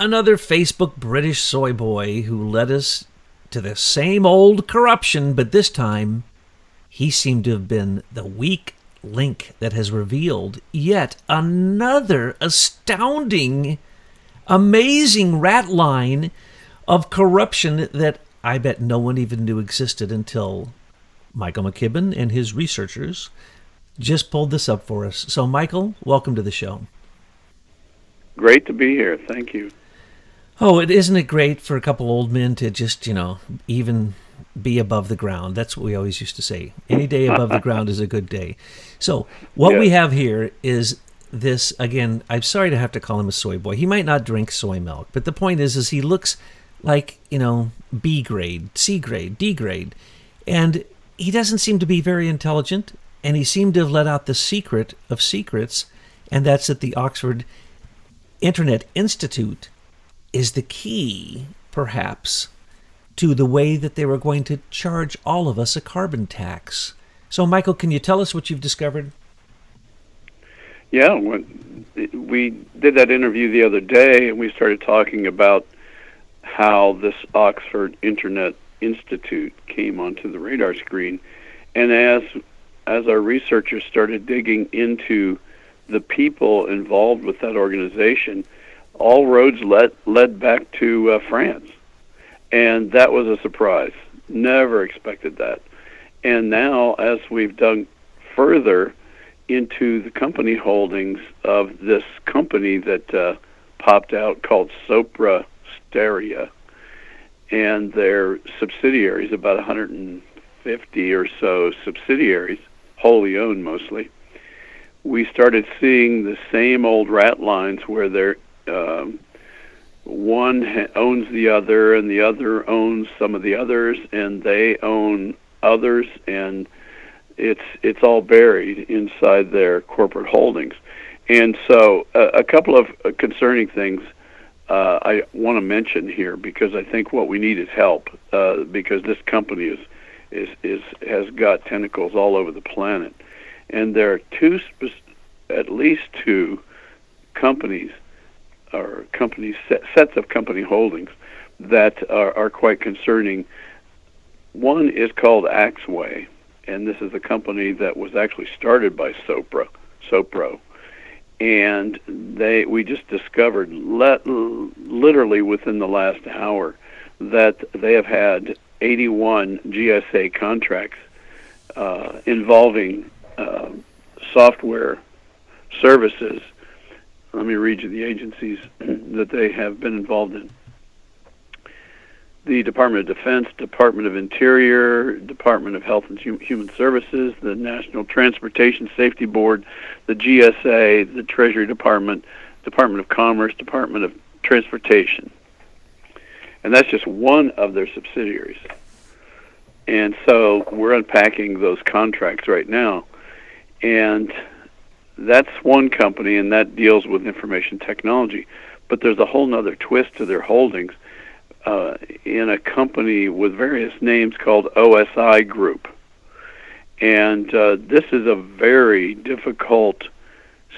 Another Facebook British soy boy who led us to the same old corruption, but this time he seemed to have been the weak link that has revealed yet another astounding, amazing rat line of corruption that I bet no one even knew existed until Michael McKibben and his researchers just pulled this up for us. So, Michael, welcome to the show. Great to be here. Thank you. Oh, isn't it great for a couple old men to just, you know, even be above the ground? That's what we always used to say. Any day above the ground is a good day. So what we have here is this, again, I'm sorry to have to call him a soy boy. He might not drink soy milk, but the point is he looks like, you know, B grade, C grade, D grade. And he doesn't seem to be very intelligent, and he seemed to have let out the secret of secrets, and that's that the Oxford Internet Institute is the key, perhaps, to the way that they were going to charge all of us a carbon tax. So, Michael, can you tell us what you've discovered? Yeah, we did that interview the other day, and we started talking about how this Oxford Internet Institute came onto the radar screen. And as our researchers started digging into the people involved with that organization, all roads led back to France. And that was a surprise. Never expected that. And now, as we've dug further into the company holdings of this company that popped out called Sopra Steria and their subsidiaries, about 150 or so subsidiaries, wholly owned mostly, we started seeing the same old rat lines where they're one owns the other, and the other owns some of the others, and they own others, and it's all buried inside their corporate holdings. And so a couple of concerning things I want to mention here, because I think what we need is help, because this company has got tentacles all over the planet. And there are at least two companies or sets of company holdings that are quite concerning. One is called Axway, and this is a company that was actually started by Sopro, and we just discovered literally within the last hour that they have had 81 GSA contracts involving software services. Let me read you the agencies that they have been involved in: the Department of Defense, Department of Interior, Department of Health and Human Services, the National Transportation Safety Board, the GSA, the Treasury Department, Department of Commerce, Department of Transportation. And that's just one of their subsidiaries. And so we're unpacking those contracts right now. And that's one company, and that deals with information technology. But there's a whole nother twist to their holdings in a company with various names called OSI Group. And this is a very difficult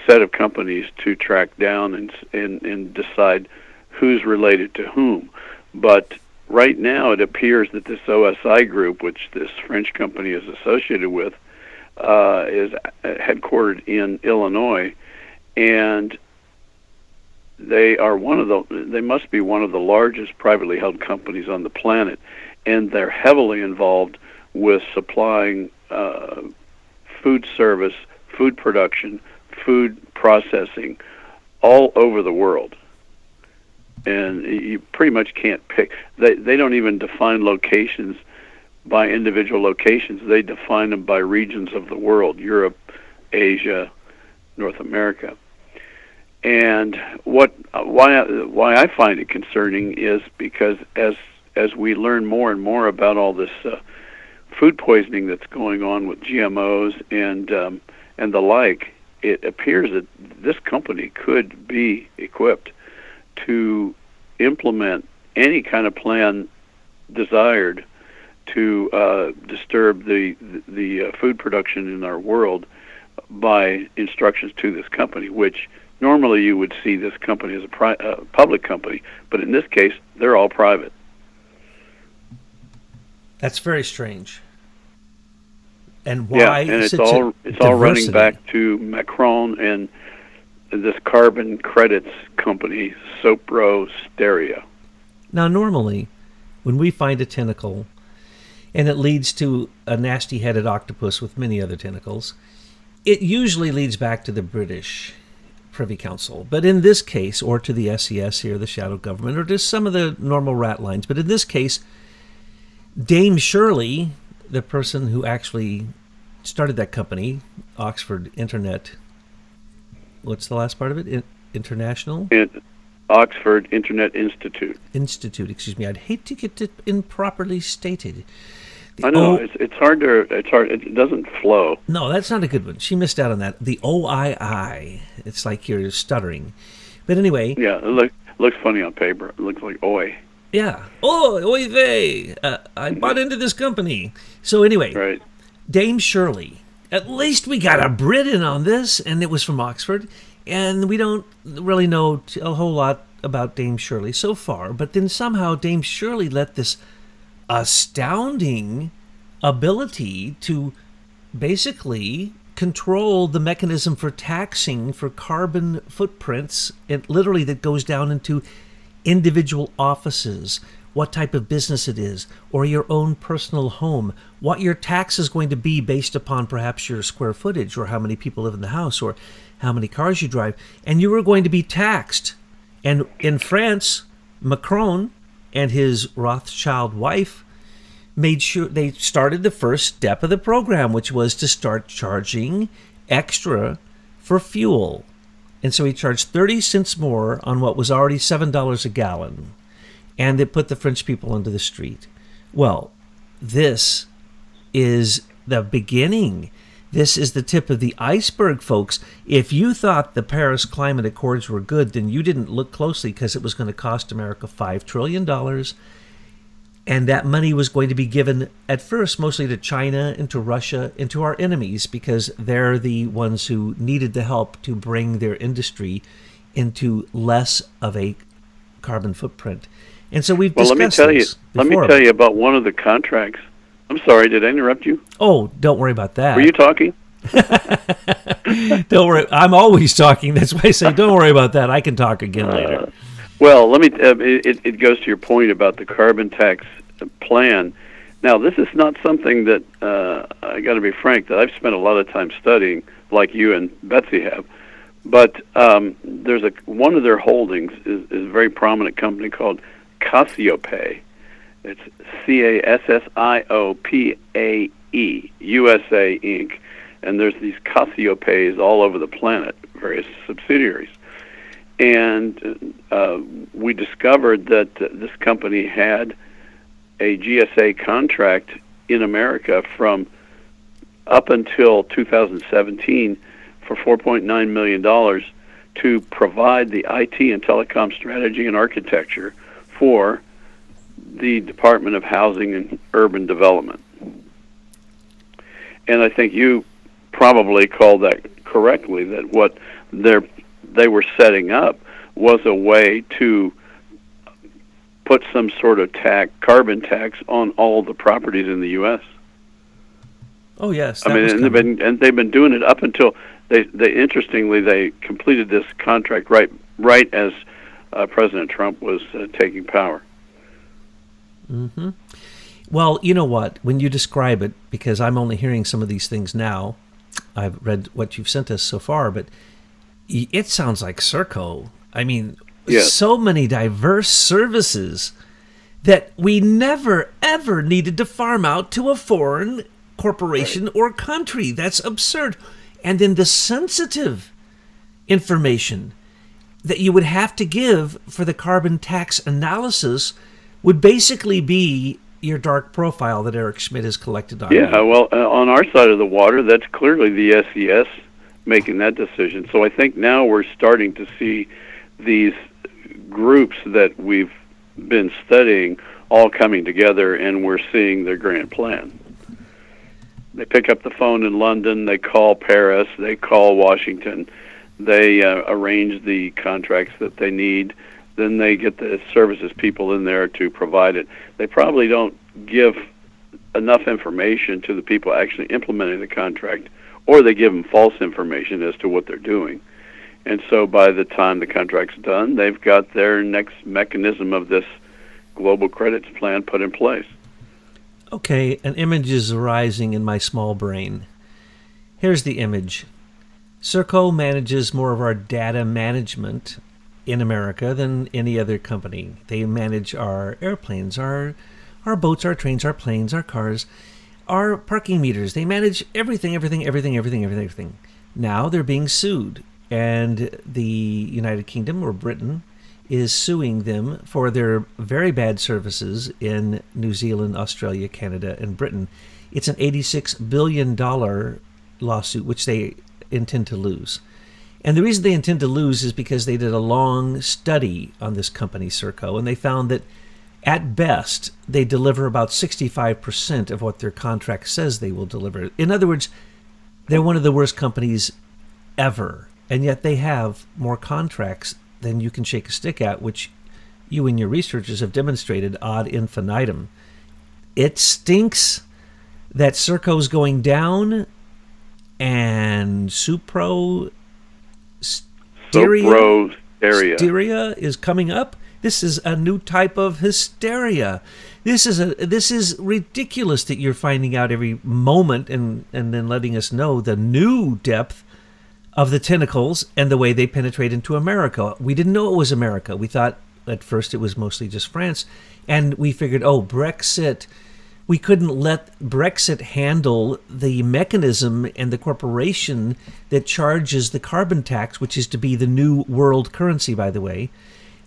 set of companies to track down and decide who's related to whom. But right now it appears that this OSI Group, which this French company is associated with, is headquartered in Illinois, and they must be one of the largest privately held companies on the planet, and they're heavily involved with supplying food service, food production, food processing all over the world. And you pretty much can't pick. They don't even define locations by individual locations. They define them by regions of the world: Europe, Asia, North America. And why I find it concerning is because as we learn more and more about all this food poisoning that's going on with GMOs and the like, it appears that this company could be equipped to implement any kind of plan desired to disturb the food production in our world by instructions to this company, which Normally you would see this company as a public company, but in this case, they're all private. That's very strange. And why and it's all running back to Macron and this carbon credits company, Sopra Steria. Now, normally, when we find a tentacle, and it leads to a nasty-headed octopus with many other tentacles, it usually leads back to the British Privy Council. But in this case, or to the SES here, the shadow government, or just some of the normal rat lines. But in this case, Dame Shirley, the person who actually started that company, Oxford Internet, what's the last part of it? International? Oxford Internet Institute. Institute, excuse me. I'd hate to get it improperly stated. I know, it's hard to, it doesn't flow. No, that's not a good one. She missed out on that. The OII, it's like you're stuttering. But anyway. Yeah, it looks funny on paper. It looks like OI. Yeah. Oh, oy vey. I bought into this company. So anyway, right. Dame Shirley. At least we got a Brit in on this, and it was from Oxford. And we don't really know a whole lot about Dame Shirley so far. But then somehow Dame Shirley let this astounding ability to basically control the mechanism for taxing for carbon footprints, and literally that goes down into individual offices, what type of business it is, or your own personal home, what your tax is going to be based upon perhaps your square footage or how many people live in the house or how many cars you drive, and you were going to be taxed. And in France, Macron and his Rothschild wife made sure they started the first step of the program, which was to start charging extra for fuel. And so he charged 30 cents more on what was already $7 a gallon. And it put the French people into the street. Well, this is the beginning. This is the tip of the iceberg, folks. If you thought the Paris Climate Accords were good, then you didn't look closely because it was going to cost America $5 trillion. And that money was going to be given at first mostly to China and to Russia and to our enemies because they're the ones who needed the help to bring their industry into less of a carbon footprint. And so we've discussed this before. Let me tell you about one of the contracts. I'm sorry, did I interrupt you? Oh, don't worry about that. Were you talking? Don't worry. I'm always talking. That's why I say don't worry about that. I can talk again later. Well, let me. It goes to your point about the carbon tax plan. Now, this is not something that I got to be frank that I've spent a lot of time studying, like you and Betsy have. But there's one of their holdings is a very prominent company called Cassiopeia. It's CASSIOPAE, USA Inc. And there's these Cassiopeias all over the planet, various subsidiaries. And we discovered that this company had a GSA contract in America from up until 2017 for $4.9 million to provide the IT and telecom strategy and architecture for the Department of Housing and Urban Development. And I think you probably called that correctly, that what they were setting up was a way to put some sort of carbon tax on all the properties in the U.S. Oh, yes. I mean, and they've been doing it up until, interestingly, they completed this contract right as President Trump was taking power. Mm-hmm. Well, you know what? When you describe it, because I'm only hearing some of these things now, I've read what you've sent us so far, but it sounds like Serco. I mean, yes. So many diverse services that we never, ever needed to farm out to a foreign corporation or country. That's absurd. And then the sensitive information that you would have to give for the carbon tax analysis would basically be your dark profile that Eric Schmidt has collected on. Yeah, well, on our side of the water, that's clearly the SES making that decision. So I think now we're starting to see these groups that we've been studying all coming together, and we're seeing their grand plan. They pick up the phone in London, they call Paris, they call Washington, They arrange the contracts that they need. Then they get the services people in there to provide it. They probably don't give enough information to the people actually implementing the contract, or they give them false information as to what they're doing. And so by the time the contract's done, they've got their next mechanism of this global credits plan put in place. Okay, an image is arising in my small brain. Here's the image. Serco manages more of our data management in America than any other company. They manage our airplanes, our boats, our trains, our planes, our cars, our parking meters. They manage everything. Now they're being sued, and the United Kingdom, or Britain, is suing them for their very bad services in New Zealand, Australia, Canada, and Britain. It's an $86 billion lawsuit, which they intend to lose. And the reason they intend to lose is because they did a long study on this company, Serco, and they found that at best, they deliver about 65% of what their contract says they will deliver. In other words, they're one of the worst companies ever, and yet they have more contracts than you can shake a stick at, which you and your researchers have demonstrated ad infinitum. It stinks that Serco's going down, and Sopra Steria is coming up. This is a new type of hysteria. This is ridiculous that you're finding out every moment and then letting us know the new depth of the tentacles and the way they penetrate into America. We didn't know it was America. We thought at first it was mostly just France, and we figured, oh, Brexit. We couldn't let Brexit handle the mechanism and the corporation that charges the carbon tax, which is to be the new world currency, by the way.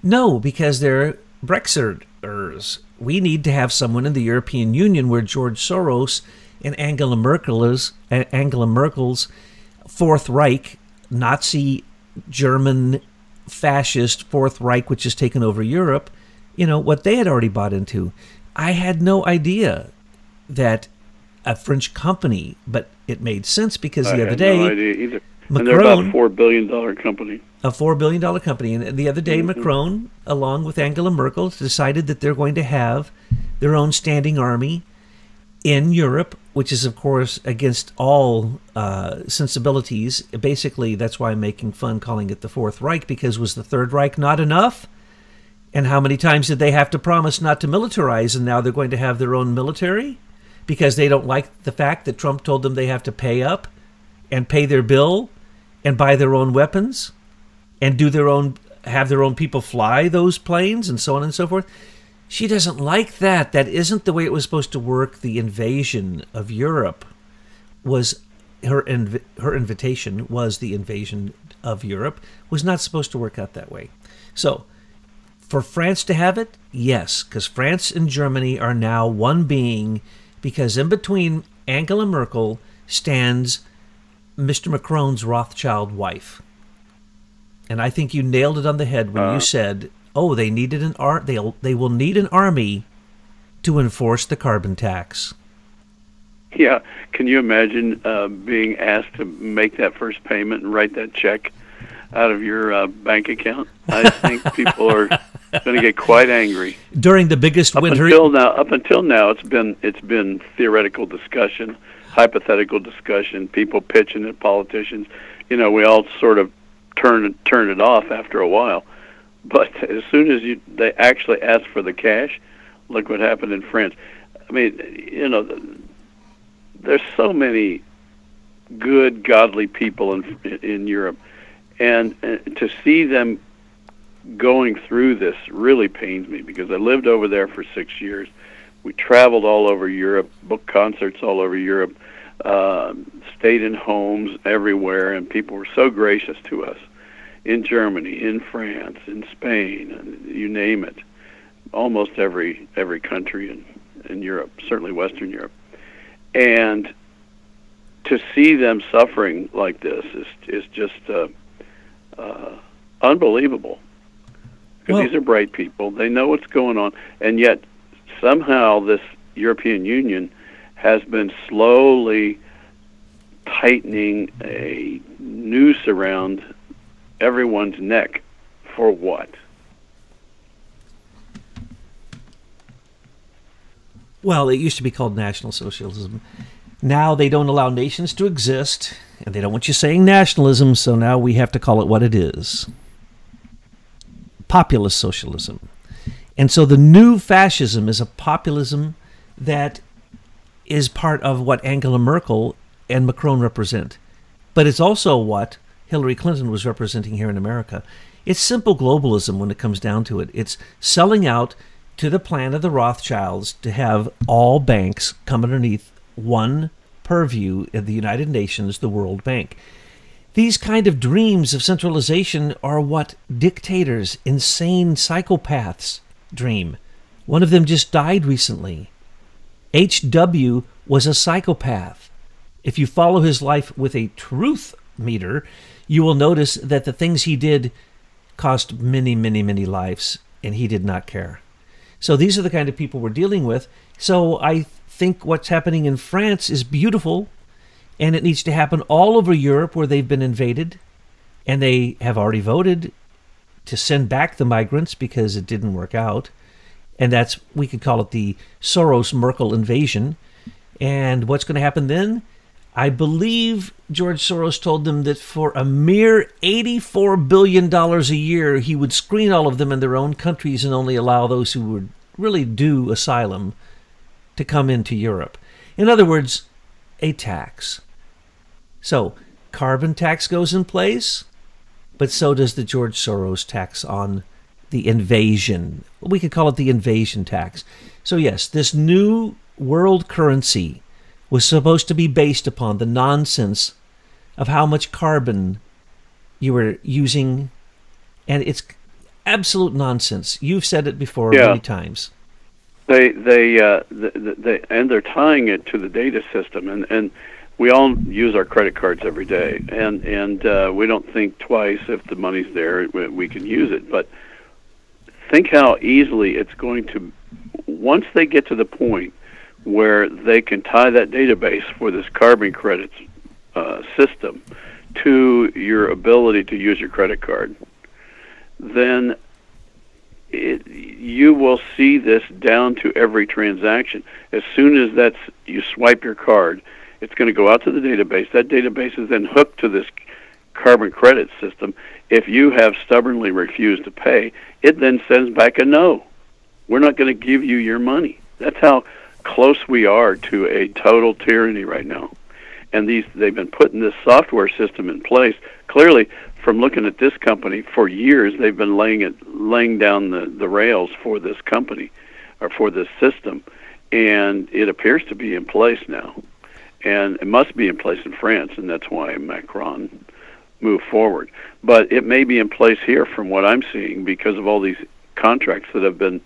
No, because they're Brexiters. We need to have someone in the European Union where George Soros and Angela Merkel's Fourth Reich, Nazi, German, fascist Fourth Reich, which has taken over Europe, you know, what they had already bought into. I had no idea that a French company, but it made sense because the other day, I had no idea either. Macron, and they're about a $4 billion company. A $4 billion company. And the other day, Macron, along with Angela Merkel, decided that they're going to have their own standing army in Europe, which is, of course, against all sensibilities. Basically, that's why I'm making fun calling it the Fourth Reich, because was the Third Reich not enough? And how many times did they have to promise not to militarize, and now they're going to have their own military because they don't like the fact that Trump told them they have to pay up and pay their bill and buy their own weapons and do their own, have their own people fly those planes and so on and so forth? She doesn't like that. That isn't the way it was supposed to work. The invasion of Europe was the invasion of Europe was not supposed to work out that way. So for France to have it, yes, because France and Germany are now one being, because in between Angela Merkel stands Mr. Macron's Rothschild wife. And I think you nailed it on the head when you said, oh, they needed an they will need an army to enforce the carbon tax. Yeah, can you imagine being asked to make that first payment and write that check out of your bank account? I think people are going to get quite angry during the biggest winter. Up until now, it's been theoretical discussion, hypothetical discussion, people pitching at politicians. You know, we all sort of turn it off after a while. But as soon as they actually ask for the cash, look what happened in France. I mean, you know, there's so many good, godly people in Europe, and to see them going through this really pains me, because I lived over there for 6 years. We traveled all over Europe, booked concerts all over Europe, stayed in homes everywhere, and people were so gracious to us in Germany, in France, in Spain, and you name it, almost every country in Europe, certainly Western Europe. And to see them suffering like this is just unbelievable. Because these are bright people. They know what's going on. And yet, somehow, this European Union has been slowly tightening a noose around everyone's neck for what? Well, it used to be called National Socialism. Now they don't allow nations to exist, and they don't want you saying nationalism, so now we have to call it what it is. Populist socialism. And so the new fascism is a populism that is part of what Angela Merkel and Macron represent. But it's also what Hillary Clinton was representing here in America. It's simple globalism when it comes down to it. It's selling out to the plan of the Rothschilds to have all banks come underneath one purview of the United Nations, the World Bank. These kind of dreams of centralization are what dictators, insane psychopaths dream. One of them just died recently. H.W. was a psychopath. If you follow his life with a truth meter, you will notice that the things he did cost many, many, many lives, and he did not care. So these are the kind of people we're dealing with. So I think what's happening in France is beautiful, and it needs to happen all over Europe where they've been invaded, and they have already voted to send back the migrants because it didn't work out. And that's, we could call it the Soros-Merkel invasion. And what's going to happen then? I believe George Soros told them that for a mere $84 billion a year, he would screen all of them in their own countries and only allow those who would really do asylum to come into Europe. In other words, a tax. So carbon tax goes in place, but so does the George Soros tax on the invasion. We could call it the invasion tax. So yes, this new world currency was supposed to be based upon the nonsense of how much carbon you were using, and it's absolute nonsense. You've said it before many times. They're tying it to the data system, and we all use our credit cards every day, and we don't think twice. If the money's there, we can use it. But think how easily it's going to, once they get to the point where they can tie that database for this carbon credits system to your ability to use your credit card, then you will see this down to every transaction. As soon as that's, you swipe your card, it's going to go out to the database. That database is then hooked to this carbon credit system. If you have stubbornly refused to pay, it then sends back a no. We're not going to give you your money. That's how close we are to a total tyranny right now. And they've been putting this software system in place. Clearly, from looking at this company, for years they've been laying down the rails for this company or for this system, and it appears to be in place now. And it must be in place in France, and that's why Macron moved forward. But it may be in place here from what I'm seeing because of all these contracts that have been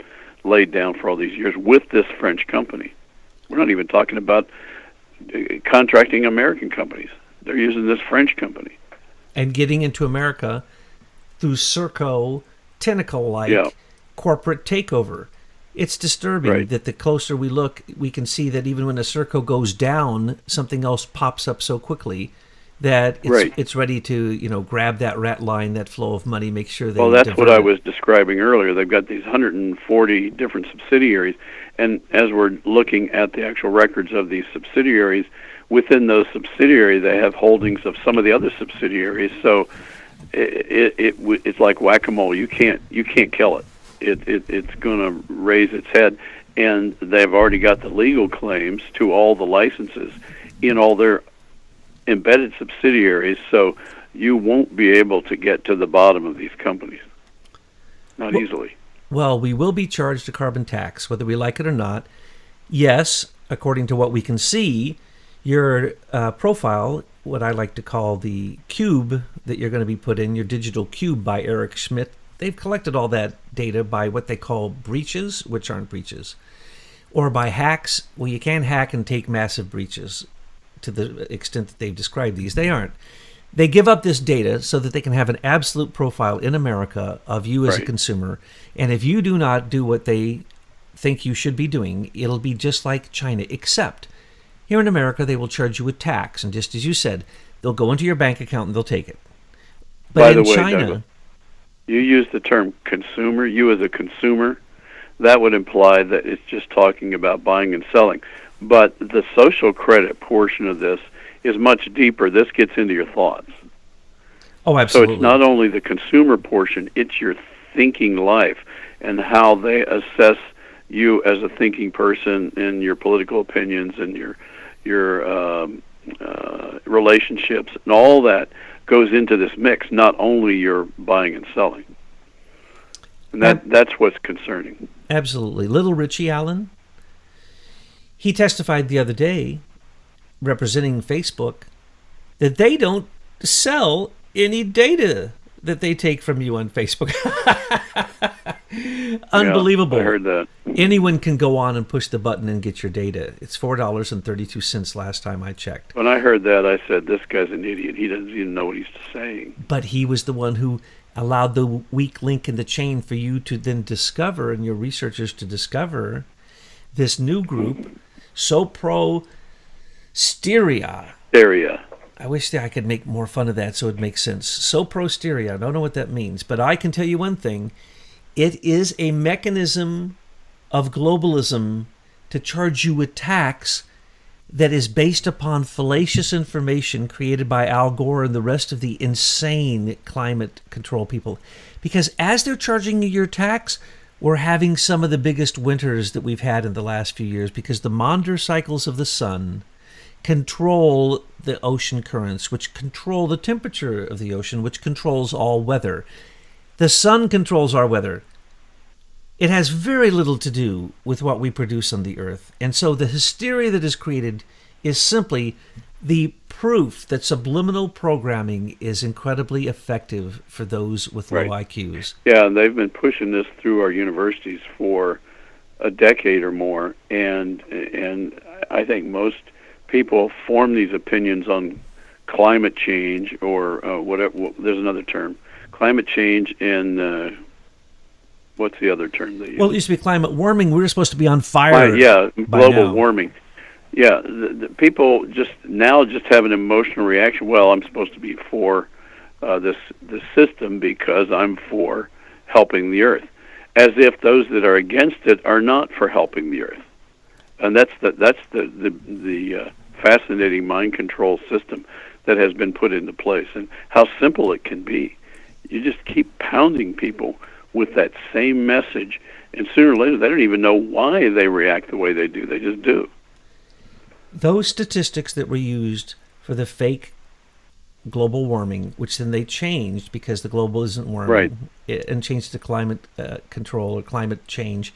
laid down for all these years with this French company. We're not even talking about contracting American companies. They're using this French company. And getting into America through Serco, tentacle-like corporate takeover. It's disturbing that the closer we look, we can see that even when a Serco goes down, something else pops up so quickly that it's ready to, you know, grab that rat line, that flow of money, make sure they. Well, that's what I was describing earlier. They've got these 140 different subsidiaries, and as we're looking at the actual records of these subsidiaries, within those subsidiaries, they have holdings of some of the other subsidiaries. So it's like whack-a-mole. You can't kill it. It's going to raise its head, and they've already got the legal claims to all the licenses in all their embedded subsidiaries, so you won't be able to get to the bottom of these companies. Not easily. Well, we will be charged a carbon tax, whether we like it or not. Yes, according to what we can see, your profile, what I like to call the cube that you're going to be put in, your digital cube by Eric Schmidt, they've collected all that data by what they call breaches, which aren't breaches, or by hacks. Well, you can hack and take massive breaches. To the extent that they've described these, they aren't. They give up this data so that they can have an absolute profile in America of you as a consumer. And if you do not do what they think you should be doing, it'll be just like China, except here in America, they will charge you a tax. And just as you said, they'll go into your bank account and they'll take it. By the way, Douglas, you use the term consumer, you as a consumer, that would imply that it's just talking about buying and selling. But the social credit portion of this is much deeper. This gets into your thoughts. Oh, absolutely. So it's not only the consumer portion, it's your thinking life and how they assess you as a thinking person and your political opinions and your relationships, and all that goes into this mix, not only your buying and selling. And that's what's concerning. Absolutely. Little Richie Allen, he testified the other day, representing Facebook, that they don't sell any data that they take from you on Facebook. Unbelievable. Yeah, I heard that. Anyone can go on and push the button and get your data. It's $4.32 last time I checked. When I heard that, I said, this guy's an idiot. He doesn't even know what he's saying. But he was the one who allowed the weak link in the chain for you to then discover, and your researchers to discover, this new group, Sopra Steria. Steria. I wish that I could make more fun of that so it makes sense. Sopra Steria. I don't know what that means, but I can tell you one thing. It is a mechanism of globalism to charge you a tax that is based upon fallacious information created by Al Gore and the rest of the insane climate control people. Because as they're charging you your tax, we're having some of the biggest winters that we've had in the last few years, because the Maunder cycles of the sun control the ocean currents, which control the temperature of the ocean, which controls all weather. The sun controls our weather. It has very little to do with what we produce on the earth. And so the hysteria that is created is simply the proof that subliminal programming is incredibly effective for those with low IQs. Yeah, and they've been pushing this through our universities for a decade or more, and I think most people form these opinions on climate change or whatever. There's another term, climate change, and what's the other term they use? Well, it used to be climate warming. We were supposed to be on fire. Yeah, global warming. Yeah, the people just now just have an emotional reaction. Well, I'm supposed to be for this system because I'm for helping the earth, as if those that are against it are not for helping the earth. And that's the fascinating mind control system that has been put into place, and how simple it can be. You just keep pounding people with that same message, and sooner or later they don't even know why they react the way they do. They just do. Those statistics that were used for the fake global warming, which then they changed because the global isn't warming, and changed to climate control or climate change.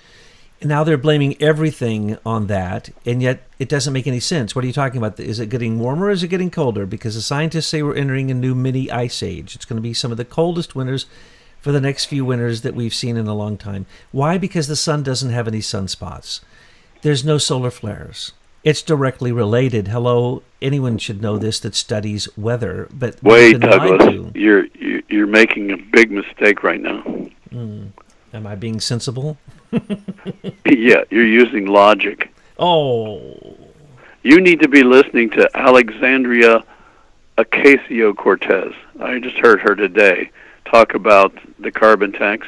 And now they're blaming everything on that, and yet it doesn't make any sense. What are you talking about? Is it getting warmer or is it getting colder? Because the scientists say we're entering a new mini ice age. It's going to be some of the coldest winters for the next few winters that we've seen in a long time. Why? Because the sun doesn't have any sunspots. There's no solar flares. It's directly related. Hello, anyone should know this that studies weather. But wait, Douglas, you're making a big mistake right now. Am I being sensible? Yeah, you're using logic. Oh. You need to be listening to Alexandria Ocasio-Cortez. I just heard her today talk about the carbon tax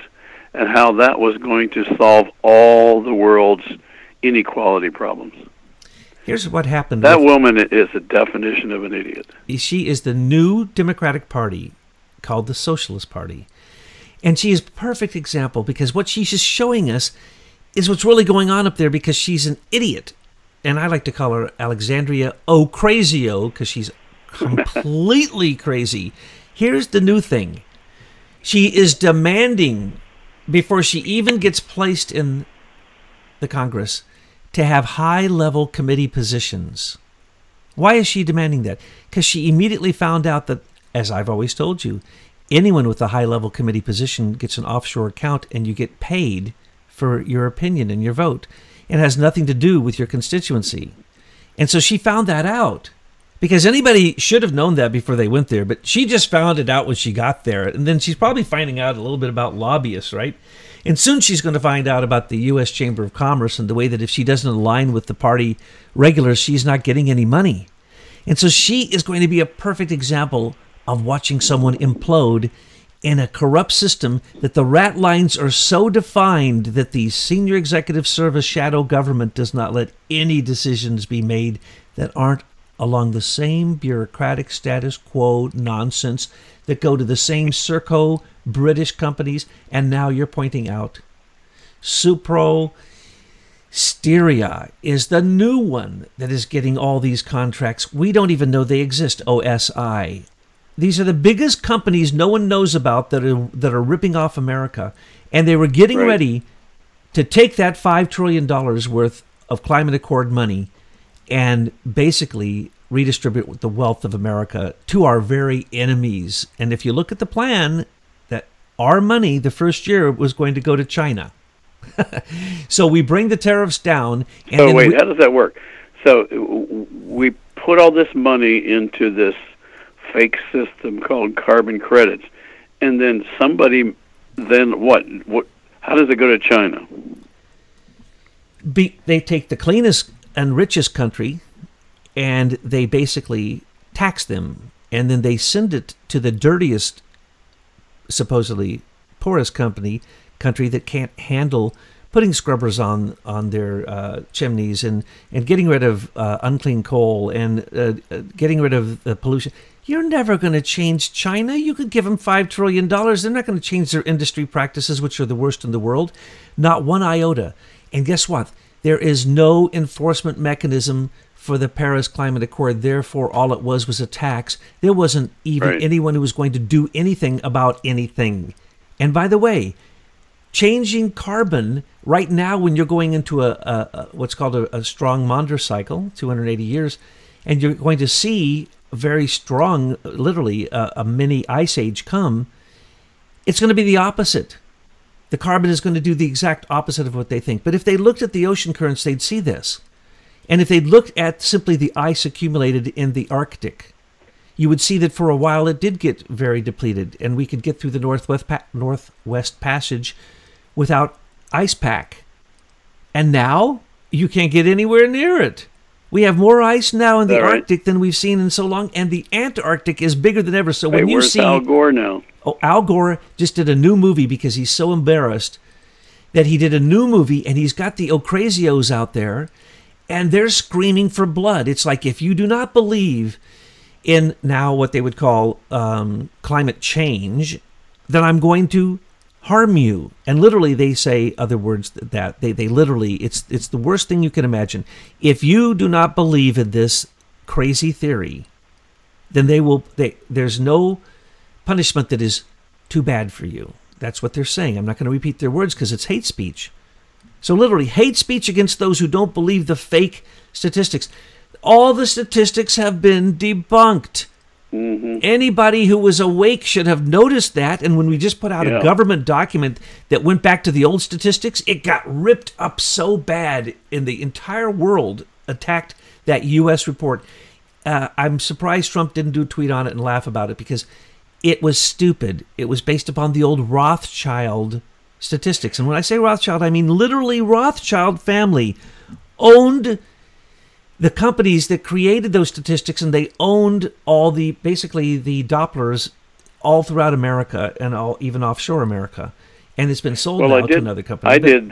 and how that was going to solve all the world's inequality problems. Here's what happened. That woman is a definition of an idiot. She is the new Democratic Party, called the Socialist Party. And she is a perfect example, because what she's just showing us is what's really going on up there, because she's an idiot. And I like to call her Alexandria Ocasio, because she's completely crazy. Here's the new thing. She is demanding, before she even gets placed in the Congress, to have high-level committee positions. Why is she demanding that? Because she immediately found out that, as I've always told you, anyone with a high-level committee position gets an offshore account, and you get paid for your opinion and your vote. It has nothing to do with your constituency. And so she found that out, because anybody should have known that before they went there, but she just found it out when she got there. And then she's probably finding out a little bit about lobbyists, right? And soon she's going to find out about the U.S. Chamber of Commerce, and the way that if she doesn't align with the party regulars, she's not getting any money. And so she is going to be a perfect example of watching someone implode in a corrupt system that the rat lines are so defined that the Senior Executive Service shadow government does not let any decisions be made that aren't along the same bureaucratic status quo nonsense that go to the same Serco British companies. And now you're pointing out Sopra Steria is the new one that is getting all these contracts. We don't even know they exist, OSI. These are the biggest companies no one knows about that are ripping off America. And they were getting ready to take that $5 trillion worth of Climate Accord money and basically redistribute the wealth of America to our very enemies. And if you look at the plan, that our money the first year was going to go to China. So we bring the tariffs down. And so wait, how does that work? So we put all this money into this fake system called carbon credits, and then somebody, then what? How does it go to China? They take the cleanest and richest country, and they basically tax them, and then they send it to the dirtiest, supposedly poorest country that can't handle putting scrubbers on their chimneys and getting rid of unclean coal and getting rid of the pollution. You're never going to change China. You could give them $5 trillion. They're not going to change their industry practices, which are the worst in the world. Not one iota. And guess what? There is no enforcement mechanism for the Paris Climate Accord. Therefore, all it was a tax. There wasn't even anyone who was going to do anything about anything. And by the way, changing carbon right now when you're going into a what's called a strong Maunder cycle, 280 years, and you're going to see very strong, literally a mini ice age come, it's going to be the opposite. The carbon is going to do the exact opposite of what they think. But if they looked at the ocean currents, they'd see this. And if they looked at simply the ice accumulated in the Arctic, you would see that for a while it did get very depleted, and we could get through the Northwest Passage without ice pack. And now you can't get anywhere near it. We have more ice now in the Arctic than we've seen in so long, and the Antarctic is bigger than ever. So when you see Al Gore now, Al Gore just did a new movie because he's so embarrassed that he did a new movie, and he's got the Ocrasios out there, and they're screaming for blood. It's like if you do not believe in now what they would call climate change, then I'm going to harm you. And literally they say other words that they literally, it's the worst thing you can imagine. If you do not believe in this crazy theory, then there's no punishment that is too bad for you. That's what they're saying. I'm not going to repeat their words because it's hate speech. So literally hate speech against those who don't believe the fake statistics. All the statistics have been debunked. Mm-hmm. Anybody who was awake should have noticed that. And when we just put out a government document that went back to the old statistics, it got ripped up so bad, and the entire world attacked that U.S. report. I'm surprised Trump didn't do a tweet on it and laugh about it, because it was stupid. It was based upon the old Rothschild statistics. And when I say Rothschild, I mean literally Rothschild family owned the companies that created those statistics, and they owned all the, basically the Dopplers all throughout America and all, even offshore America. And it's been sold now to another company. I did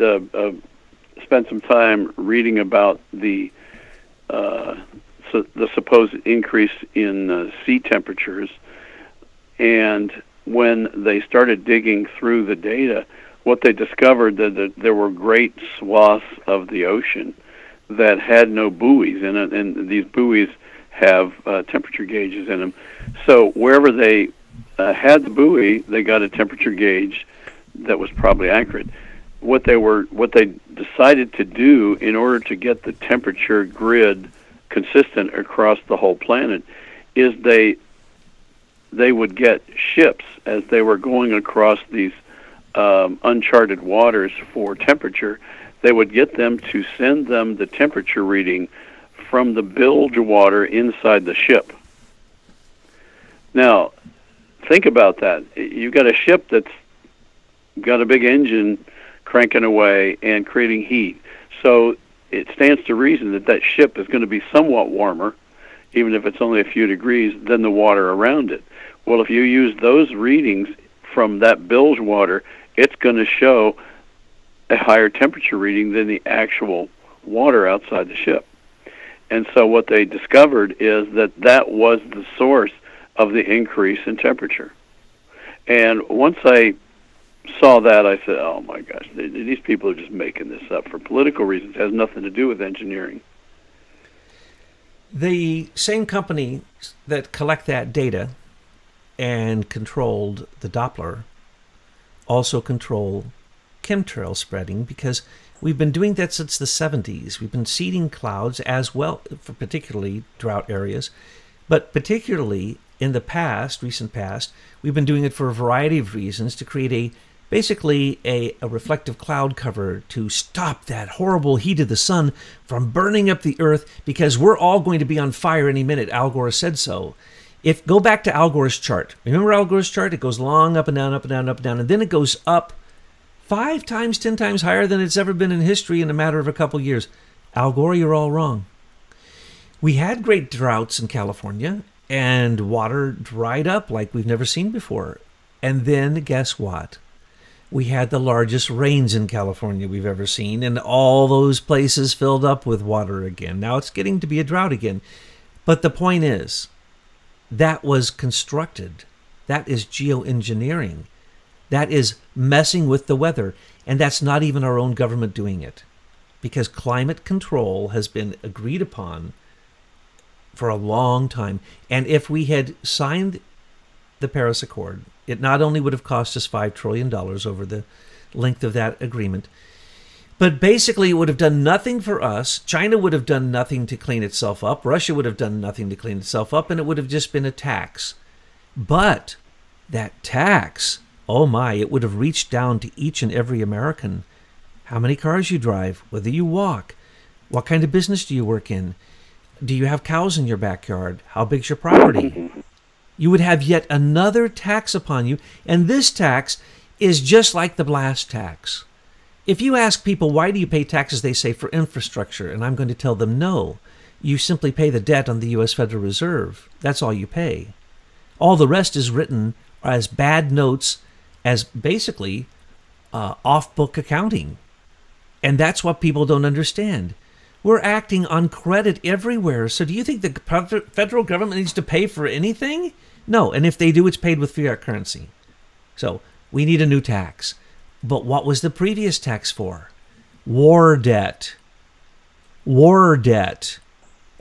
spend some time reading about the supposed increase in sea temperatures. And when they started digging through the data, what they discovered that there were great swaths of the ocean that had no buoys in it, and these buoys have temperature gauges in them. So wherever they had the buoy, they got a temperature gauge that was probably accurate. What they decided to do in order to get the temperature grid consistent across the whole planet is they would get ships as they were going across these uncharted waters for temperature. They would get them to send them the temperature reading from the bilge water inside the ship. Now, think about that. You've got a ship that's got a big engine cranking away and creating heat. So it stands to reason that that ship is going to be somewhat warmer, even if it's only a few degrees, than the water around it. Well, if you use those readings from that bilge water, it's going to show a higher temperature reading than the actual water outside the ship. And so what they discovered is that that was the source of the increase in temperature. And once I saw that, I said, oh my gosh, these people are just making this up for political reasons. It has nothing to do with engineering. The same company that collect that data and controlled the Doppler also control chemtrail spreading, because we've been doing that since the 70s. We've been seeding clouds as well, for particularly drought areas, but particularly in the past, recent past, we've been doing it for a variety of reasons to create basically a reflective cloud cover to stop that horrible heat of the sun from burning up the earth, because we're all going to be on fire any minute. Al Gore said so. If go back to Al Gore's chart. Remember Al Gore's chart? It goes long, up and down, up and down, up and down, and then it goes up 5 times, 10 times higher than it's ever been in history in a matter of a couple years. Al Gore, you're all wrong. We had great droughts in California, and water dried up like we've never seen before. And then guess what? We had the largest rains in California we've ever seen, and all those places filled up with water again. Now it's getting to be a drought again. But the point is, that was constructed. That is geoengineering. That is messing with the weather. And that's not even our own government doing it, because climate control has been agreed upon for a long time. And if we had signed the Paris Accord, it not only would have cost us $5 trillion over the length of that agreement, but basically, it would have done nothing for us. China would have done nothing to clean itself up. Russia would have done nothing to clean itself up, and it would have just been a tax. But that tax, oh my, it would have reached down to each and every American. How many cars you drive, whether you walk, what kind of business do you work in, do you have cows in your backyard, how big's your property? You would have yet another tax upon you, and this tax is just like the blast tax. If you ask people, why do you pay taxes, they say for infrastructure, and I'm going to tell them no. You simply pay the debt on the U.S. Federal Reserve. That's all you pay. All the rest is written as bad notes, as basically off-book accounting. And that's what people don't understand. We're acting on credit everywhere, so do you think the federal government needs to pay for anything? No, and if they do, it's paid with fiat currency. So we need a new tax. But what was the previous tax for? War debt. War debt.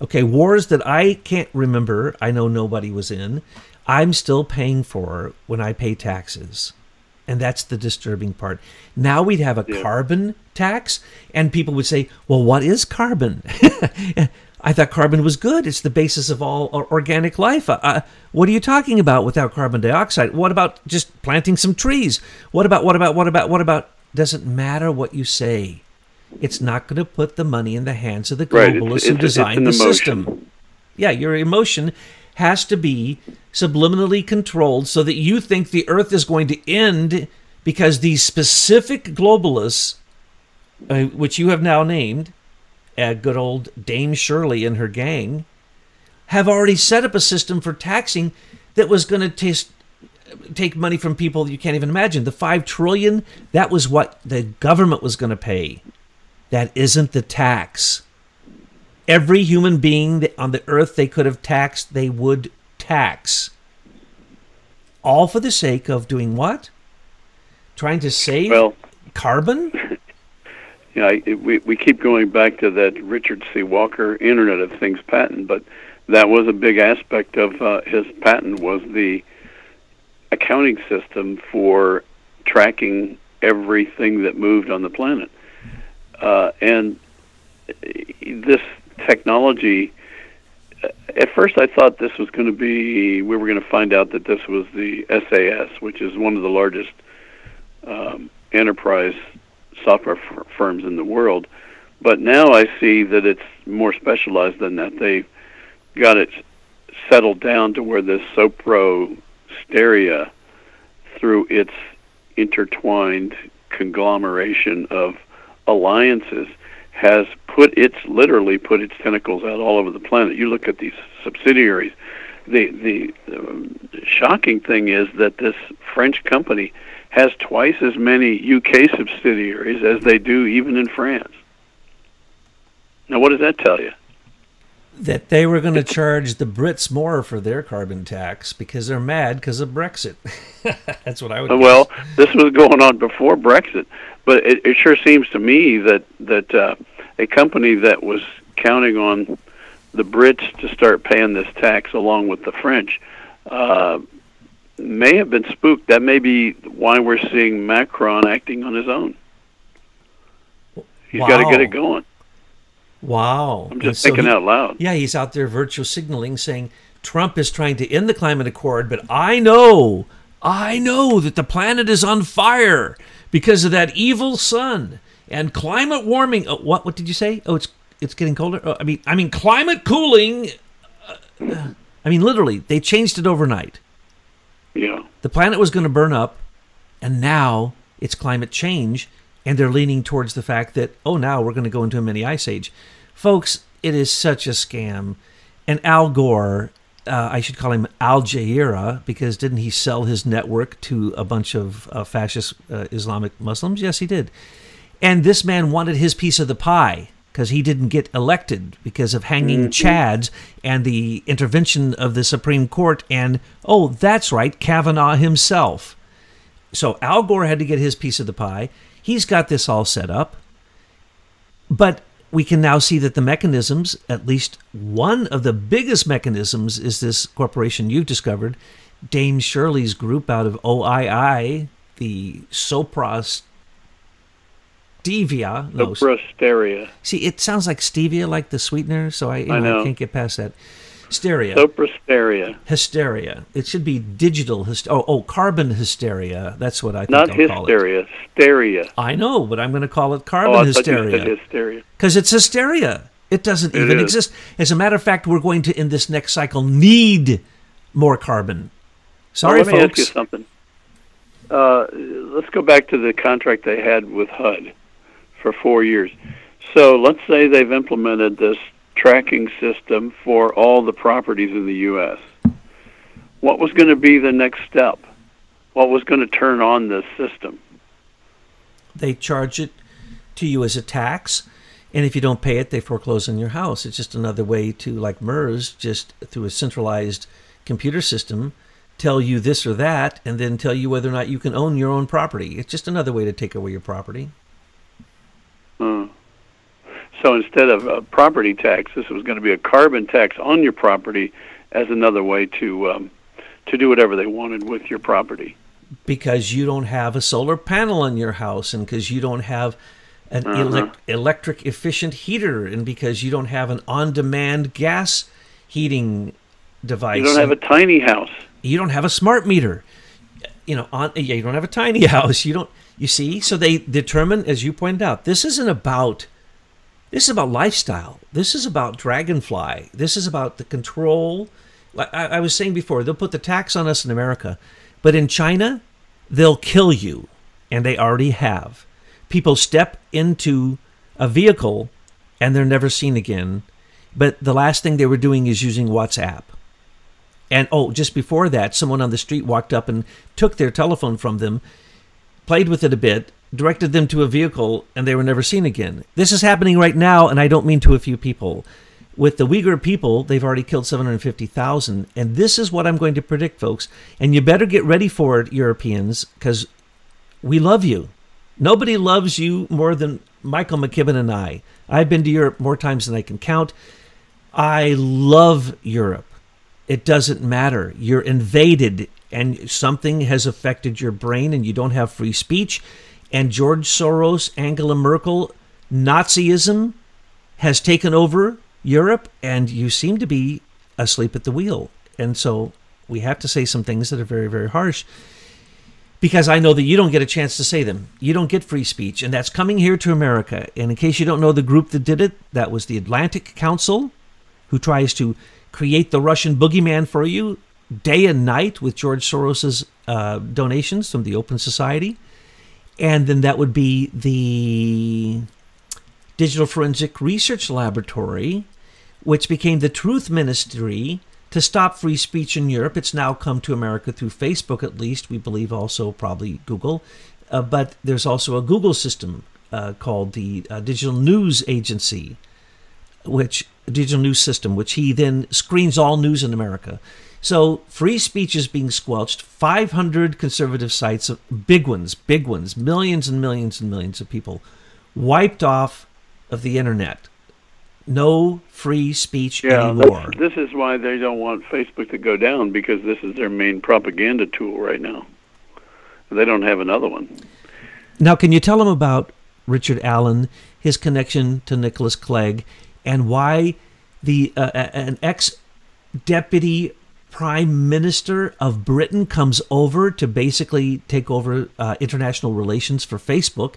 Okay, wars that I can't remember, I know nobody was in, I'm still paying for when I pay taxes. And that's the disturbing part. Now we'd have a carbon tax, and people would say, well, what is carbon? I thought carbon was good. It's the basis of all organic life. What are you talking about without carbon dioxide? What about just planting some trees? What about? Doesn't matter what you say. It's not going to put the money in the hands of the globalists who designed the system. Yeah, your emotion has to be subliminally controlled so that you think the earth is going to end because these specific globalists, which you have now named, good old Dame Shirley and her gang, have already set up a system for taxing that was going to take money from people you can't even imagine. The $5 trillion, that was what the government was going to pay. That isn't the tax. Every human being on the earth they could have taxed, they would tax. All for the sake of doing what? Trying to save carbon? Yeah, we keep going back to that Richard C. Walker Internet of Things patent, but that was a big aspect of his patent, was the accounting system for tracking everything that moved on the planet. And this technology, at first I thought this was going to be, we were going to find out that this was the SAS, which is one of the largest enterprise software firms in the world, but now I see that it's more specialized than that. They've got it settled down to where this Sopra Steria, through its intertwined conglomeration of alliances, has put its tentacles out all over the planet. You look at these subsidiaries The shocking thing is that this French company has twice as many UK subsidiaries as they do even in France. Now, what does that tell you? That they were going to charge the Brits more for their carbon tax because they're mad because of Brexit. That's what I would guess. Well, this was going on before Brexit, but it sure seems to me that a company that was counting on the Brits to start paying this tax along with the French may have been spooked. That may be why we're seeing Macron acting on his own. He's got to get it going. Wow. I'm just thinking out loud. Yeah, he's out there virtue signaling, saying Trump is trying to end the climate accord, but I know that the planet is on fire because of that evil sun and climate warming. Oh, what did you say? Oh, it's getting colder. Oh, I mean climate cooling. Literally, they changed it overnight. Yeah. The planet was going to burn up, and now it's climate change. And they're leaning towards the fact that, oh, now we're going to go into a mini ice age. Folks, it is such a scam. And Al Gore, I should call him Al Jazeera, because didn't he sell his network to a bunch of fascist Islamic Muslims? Yes, he did. And this man wanted his piece of the pie because he didn't get elected because of hanging chads and the intervention of the Supreme Court. And, oh, that's right, Kavanaugh himself. So Al Gore had to get his piece of the pie. He's got this all set up, but we can now see that the mechanisms, at least one of the biggest mechanisms, is this corporation you've discovered, Dame Shirley's group out of OII, the Sopra Steria. No, Sopra Steria. See, it sounds like stevia, like the sweetener, so I can't get past that. Hysteria. Sopra Steria. Hysteria. It should be digital hysteria. Oh, carbon hysteria. That's what I think I'll call it. Not hysteria, hysteria. I know, but I'm going to call it carbon hysteria. Because it's hysteria. It doesn't even exist. As a matter of fact, we're going to, in this next cycle, need more carbon. Sorry, folks. Let me ask you something. Let's go back to the contract they had with HUD for 4 years. So let's say they've implemented this tracking system for all the properties in the U.S. What was going to be the next step? What was going to turn on this system? They charge it to you as a tax, and if you don't pay it, they foreclose on your house. It's just another way to, like MERS, just through a centralized computer system, tell you this or that, and then tell you whether or not you can own your own property. It's just another way to take away your property. So instead of a property tax, this was going to be a carbon tax on your property as another way to do whatever they wanted with your property. Because you don't have a solar panel on your house, and because you don't have an electric efficient heater, and because you don't have an on-demand gas heating device. You don't have a tiny house. You don't have a smart meter. You don't have a tiny house. You see? So they determine, as you pointed out, this is about lifestyle. This is about Dragonfly. This is about the control. Like I was saying before, they'll put the tax on us in America, but in China, they'll kill you, and they already have. People step into a vehicle, and they're never seen again, but the last thing they were doing is using WhatsApp. And, oh, just before that, someone on the street walked up and took their telephone from them, played with it a bit, directed them to a vehicle, and they were never seen again. This is happening right now, and I don't mean to a few people. With the Uyghur people, they've already killed 750,000, and this is what I'm going to predict, folks. And you better get ready for it, Europeans, because we love you. Nobody loves you more than Michael McKibben and I. I've been to Europe more times than I can count. I love Europe. It doesn't matter. You're invaded, and something has affected your brain, and you don't have free speech. And George Soros, Angela Merkel, Nazism has taken over Europe, and you seem to be asleep at the wheel. And so we have to say some things that are very, very harsh, because I know that you don't get a chance to say them. You don't get free speech, and that's coming here to America. And in case you don't know the group that did it, that was the Atlantic Council, who tries to create the Russian boogeyman for you day and night with George Soros's donations from the Open Society. And then that would be the Digital Forensic Research Laboratory, which became the Truth Ministry to stop free speech in Europe. It's now come to America through Facebook, at least. We believe also probably Google. But there's also a Google system called the Digital News Agency, which Digital News System, which he then screens all news in America. So free speech is being squelched. 500 conservative sites, big ones, millions and millions and millions of people wiped off of the internet. No free speech anymore. This is why they don't want Facebook to go down, because this is their main propaganda tool right now. They don't have another one. Now, can you tell them about Richard Allan, his connection to Nicholas Clegg, and why the an ex-deputy prime minister of Britain comes over to basically take over international relations for Facebook,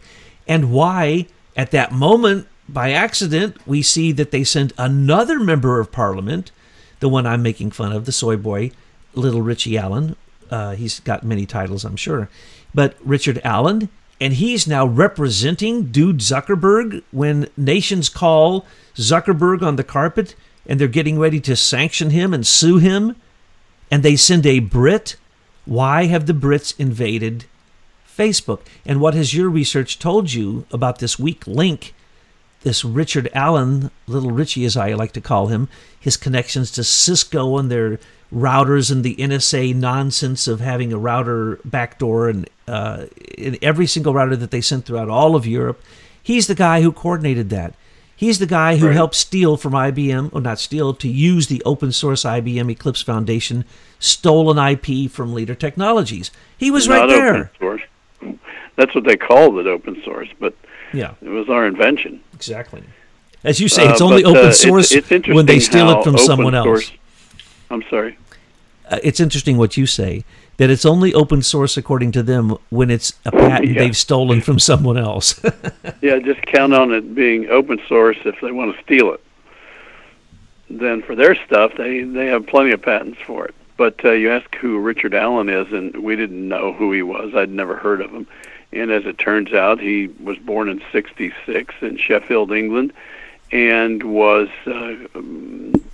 and why at that moment, by accident, we see that they send another member of parliament, the one I'm making fun of, the soy boy, little Richie Allen. He's got many titles, I'm sure. But Richard Allen, and he's now representing dude Zuckerberg when nations call Zuckerberg on the carpet and they're getting ready to sanction him and sue him, and they send a Brit. Why have the Brits invaded Facebook? And what has your research told you about this weak link, this Richard Allen, little Richie as I like to call him, his connections to Cisco and their routers and the NSA nonsense of having a router backdoor in every single router that they sent throughout all of Europe? He's the guy who coordinated that. He's the guy who helped steal from IBM, or not steal, to use the open source IBM Eclipse Foundation, stolen IP from Leader Technologies. He was right there. Open source. That's what they called it, open source, but yeah, it was our invention. Exactly. As you say, it's only open source it's when they steal it from someone else. I'm sorry. It's interesting what you say, that it's only open source according to them when it's a patent they've stolen from someone else. Yeah, just count on it being open source if they want to steal it. Then for their stuff, they have plenty of patents for it. But you ask who Richard Allen is, and we didn't know who he was. I'd never heard of him. And as it turns out, he was born in '66 in Sheffield, England, and was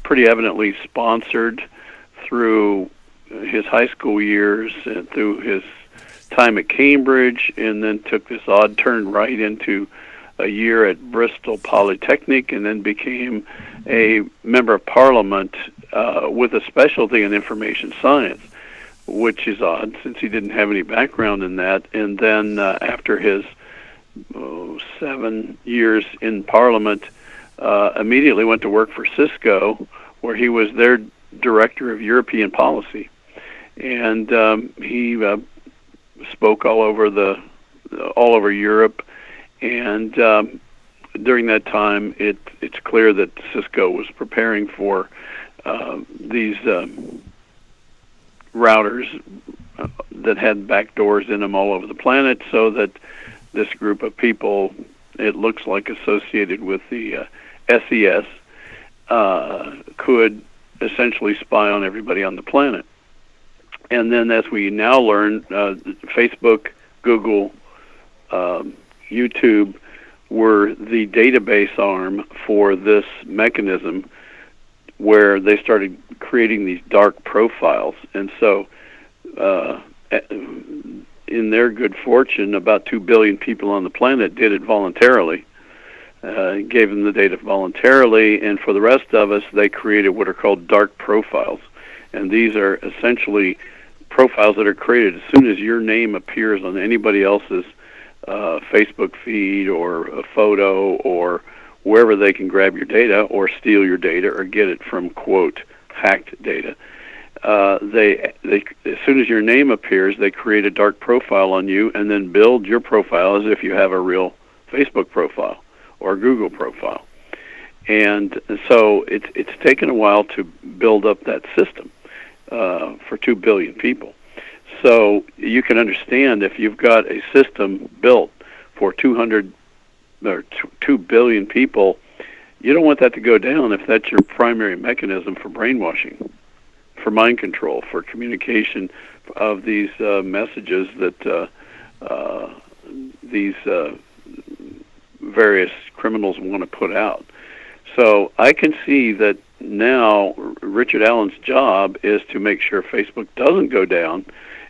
pretty evidently sponsored through his high school years and through his time at Cambridge, and then took this odd turn right into a year at Bristol Polytechnic, and then became a member of parliament with a specialty in information science, which is odd since he didn't have any background in that. And then after his 7 years in parliament, immediately went to work for Cisco, where he was their director of European policy. And he spoke all over Europe. And during that time, it's clear that Cisco was preparing for these routers that had back doors in them all over the planet, so that this group of people, it looks like associated with the SES, could essentially spy on everybody on the planet. And then, as we now learn, Facebook, Google, YouTube were the database arm for this mechanism, where they started creating these dark profiles. And so in their good fortune, about 2 billion people on the planet did it voluntarily, gave them the data voluntarily, and for the rest of us, they created what are called dark profiles. And these are essentially profiles that are created as soon as your name appears on anybody else's Facebook feed or a photo or wherever they can grab your data or steal your data or get it from, quote, hacked data. They as soon as your name appears, they create a dark profile on you and then build your profile as if you have a real Facebook profile or Google profile. And so it's taken a while to build up that system for 2 billion people. So you can understand, if you've got a system built for 2 billion people, you don't want that to go down if that's your primary mechanism for brainwashing, for mind control, for communication of these messages that these various criminals want to put out. So I can see that now Richard Allan's job is to make sure Facebook doesn't go down,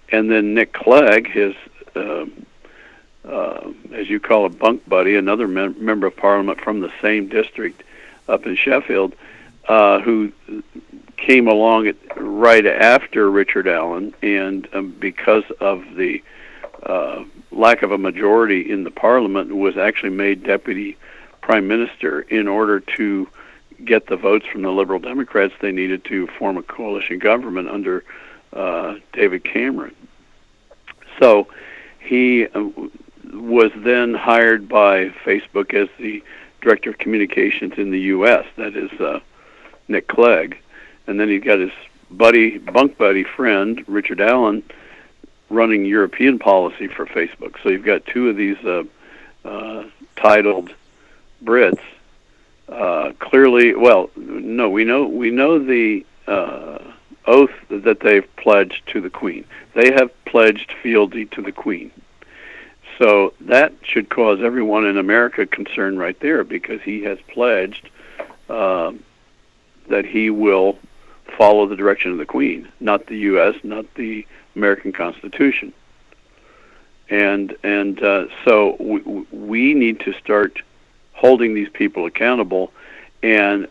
and then Nick Clegg, his, as you call a bunk buddy, another member of Parliament from the same district up in Sheffield, who came along right after Richard Allan, and because of the lack of a majority in the Parliament, was actually made Deputy Prime Minister in order to get the votes from the Liberal Democrats they needed to form a coalition government under David Cameron. So he was then hired by Facebook as the Director of Communications in the U.S., that is Nick Clegg. And then he got his buddy, bunk buddy friend, Richard Allan, running European policy for Facebook. So you've got two of these titled Brits. Clearly, well, no, we know the oath that they've pledged to the Queen. They have pledged fealty to the Queen. So that should cause everyone in America concern right there, because he has pledged that he will follow the direction of the Queen, not the U.S., not the American Constitution. And so we need to start holding these people accountable and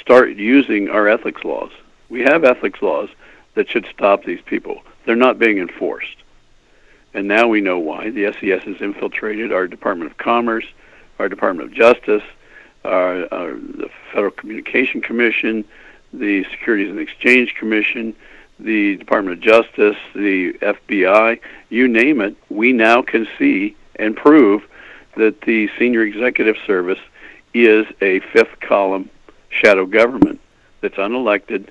start using our ethics laws. We have ethics laws that should stop these people. They're not being enforced. And now we know why. The SES has infiltrated our Department of Commerce, our Department of Justice, the Federal Communication Commission, the Securities and Exchange Commission, the Department of Justice, the FBI, you name it. We now can see and prove that the Senior Executive Service is a fifth column shadow government that's unelected,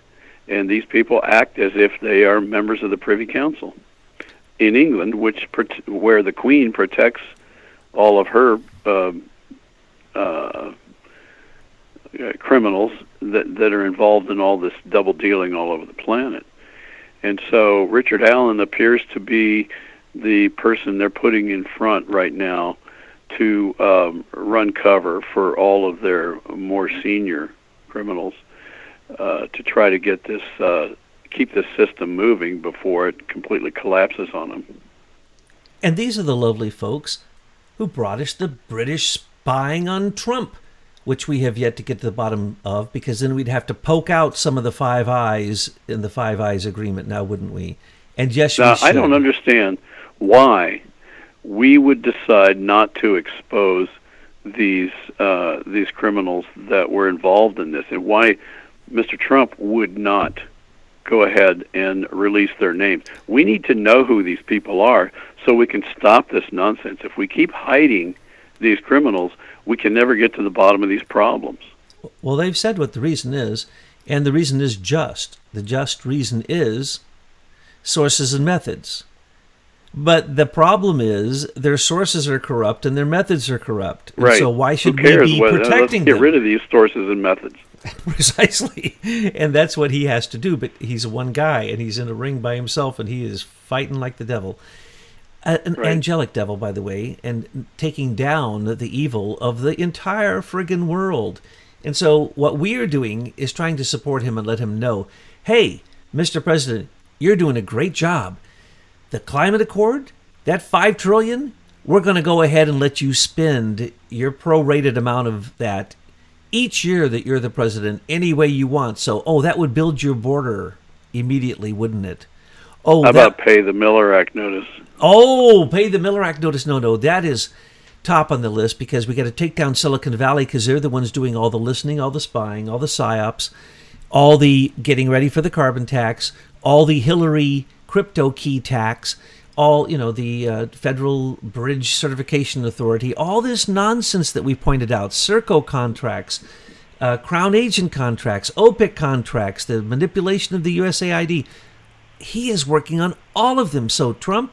and these people act as if they are members of the Privy Council in England, where the Queen protects all of her criminals that are involved in all this double dealing all over the planet. And so Richard Allan appears to be the person they're putting in front right now to run cover for all of their more senior criminals, to try to get this, keep this system moving before it completely collapses on them. And these are the lovely folks who brought us the British spying on Trump, which we have yet to get to the bottom of, because then we'd have to poke out some of the Five Eyes in the Five Eyes agreement now, wouldn't we? And yes, now, I don't understand why we would decide not to expose these criminals that were involved in this, and why Mr. Trump would not go ahead and release their names. We need to know who these people are so we can stop this nonsense. If we keep hiding these criminals, we can never get to the bottom of these problems. Well, they've said what the reason is, and the reason is just. The just reason is sources and methods. But the problem is their sources are corrupt and their methods are corrupt. Right. And so why should we be protecting them? Let's get rid of these sources and methods. Precisely. And that's what he has to do. But he's one guy, and he's in a ring by himself, and he is fighting like the devil. An angelic devil, by the way, and taking down the evil of the entire friggin' world. And so what we are doing is trying to support him and let him know, hey, Mr. President, you're doing a great job. The climate accord, that $5 trillion, we're going to go ahead and let you spend your prorated amount of that each year that you're the president any way you want. So, oh, that would build your border immediately, wouldn't it? Oh, how about pay the Miller Act notice? Oh, pay the Miller Act notice. No, that is top on the list, because we got to take down Silicon Valley, because they're the ones doing all the listening, all the spying, all the psyops, all the getting ready for the carbon tax, all the Hillary crypto key tax, all, you know, the Federal Bridge Certification Authority, all this nonsense that we pointed out, Serco contracts, Crown Agent contracts, OPIC contracts, the manipulation of the USAID. He is working on all of them. So, Trump,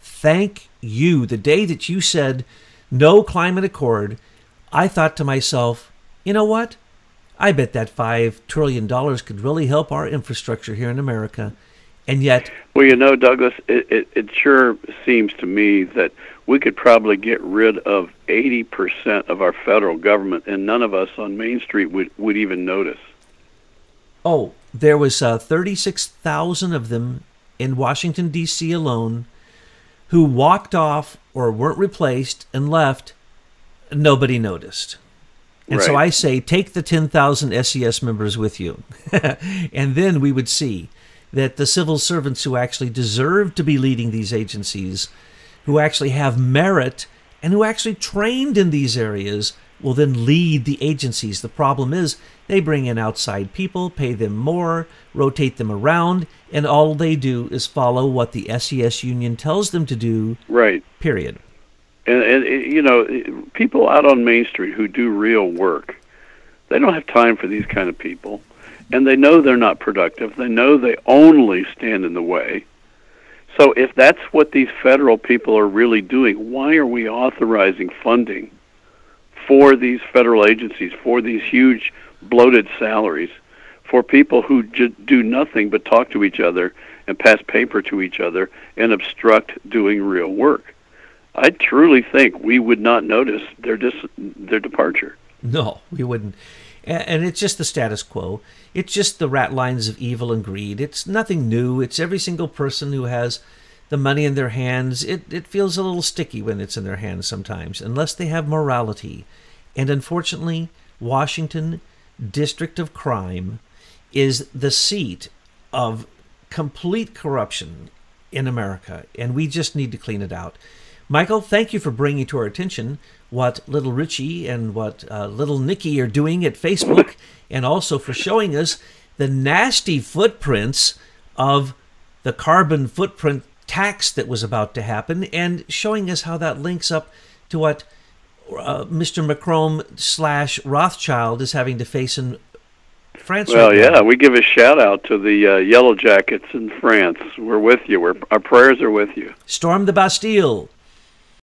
thank you. The day that you said no climate accord, I thought to myself, you know what? I bet that $5 trillion could really help our infrastructure here in America. And yet... Well, you know, Douglas, it sure seems to me that we could probably get rid of 80% of our federal government, and none of us on Main Street would even notice. Oh, there was 36,000 of them in Washington, D.C. alone who walked off or weren't replaced and left. Nobody noticed. And right. So I say, take the 10,000 SES members with you. And then we would see that the civil servants who actually deserve to be leading these agencies, who actually have merit, and who actually trained in these areas, will then lead the agencies. The problem is they bring in outside people, pay them more, rotate them around, and all they do is follow what the SES union tells them to do. Right. Period. And you know, people out on Main Street who do real work, they don't have time for these kind of people, and they know they're not productive. They know they only stand in the way. So if that's what these federal people are really doing, why are we authorizing funding for these federal agencies, for these huge bloated salaries, for people who do nothing but talk to each other and pass paper to each other and obstruct doing real work? I truly think we would not notice their departure. No, we wouldn't. And it's just the status quo. It's just the rat lines of evil and greed. It's nothing new. It's every single person who has the money in their hands. It feels a little sticky when it's in their hands sometimes, unless they have morality. And unfortunately, Washington District of Crime is the seat of complete corruption in America, and we just need to clean it out. Michael, thank you for bringing to our attention what Little Richie and what Little Nikki are doing at Facebook, and also for showing us the nasty footprints of the carbon footprint tax that was about to happen, and showing us how that links up to what Mr. Macron / Rothschild is having to face in France. Well, right now. Yeah, we give a shout out to the Yellow Jackets in France. We're with you. Our prayers are with you. Storm the Bastille.